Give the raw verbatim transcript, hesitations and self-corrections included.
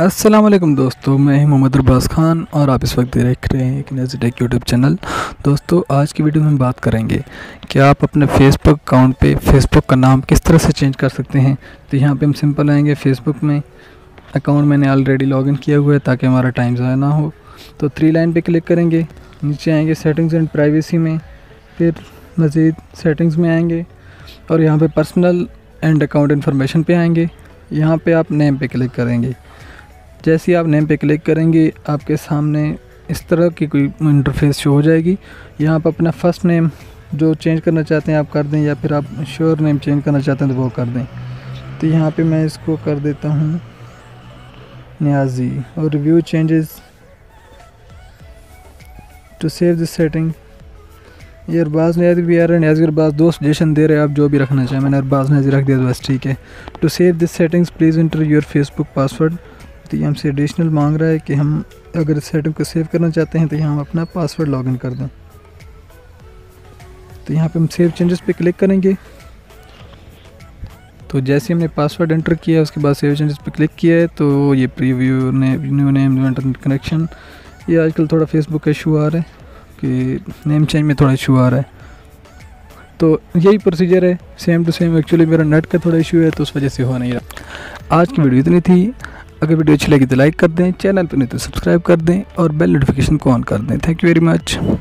अस्सलाम वालेकुम दोस्तों, मैं मोहम्मद अरबाज़ खान और आप इस वक्त देख रहे हैं एक नज़र टेक यूट्यूब चैनल। दोस्तों, आज की वीडियो में हम बात करेंगे कि आप अपने फेसबुक अकाउंट पे फेसबुक का नाम किस तरह से चेंज कर सकते हैं। तो यहाँ पे हम सिंपल आएंगे फेसबुक में। अकाउंट मैंने ऑलरेडी लॉगिन किया हुआ है ताकि हमारा टाइम ज़ाया ना हो। तो थ्री लाइन पर क्लिक करेंगे, नीचे आएँगे सेटिंग्स एंड प्राइवेसी में, फिर मज़ीद सेटिंग्स में आएँगे और यहाँ पर पर्सनल एंड अकाउंट इन्फॉर्मेशन पर आएँगे। यहाँ पर आप नेम पर क्लिक करेंगे। जैसे ही आप नेम पे क्लिक करेंगे आपके सामने इस तरह की कोई इंटरफेस शो हो जाएगी। यहाँ पर अपना फ़र्स्ट नेम जो चेंज करना चाहते हैं आप कर दें, या फिर आप श्योर नेम चेंज करना चाहते हैं तो वो कर दें। तो यहाँ पे मैं इसको कर देता हूँ न्याजी और review changes to save this setting. ये अरबाज़ न्याजी भी आ रहा है, न्याजी अरबाज़ दो सजेशन दे रहे हैं, आप जो भी रखना चाहें। मैंने अरबाज़ न्याजी रख दिया तो बस ठीक है। To save this settings please enter your Facebook password. तो ये हमसे एडिशनल मांग रहा है कि हम अगर इस सेटिंग को सेव करना चाहते हैं तो यहाँ हम अपना पासवर्ड लॉगिन कर दें। तो यहाँ पे हम सेव चेंजेस पे क्लिक करेंगे। तो जैसे हमने पासवर्ड एंटर किया उसके बाद सेव चेंजेस पे क्लिक किया है तो ये प्रीव्यू ने new name new internet connection, ये आजकल थोड़ा फेसबुक का इशू आ रहा है कि नेम चेंज में थोड़ा इशू आ रहा है। तो यही प्रोसीजर है सेम टू सेम। एक्चुअली मेरा नेट का थोड़ा इशू है तो उस वजह से हो नहीं रहा। आज की वीडियो इतनी थी। अगर वीडियो अच्छी लगी तो लाइक कर दें, चैनल पर नहीं तो सब्सक्राइब कर दें और बेल नोटिफिकेशन को ऑन कर दें। Thank you very much.